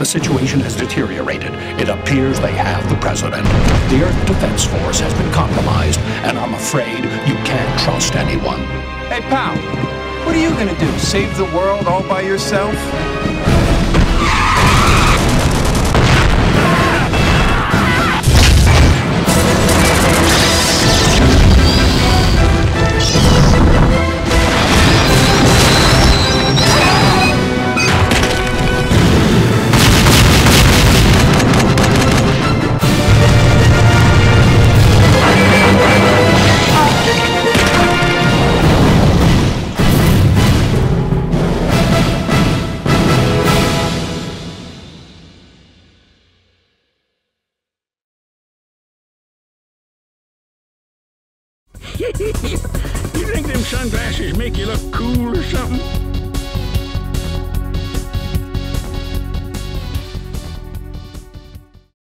The situation has deteriorated. It appears they have the president. The Earth Defense Force has been compromised, and I'm afraid you can't trust anyone. Hey, pal, what are you gonna do? Save the world all by yourself? You think them sunglasses make you look cool or something?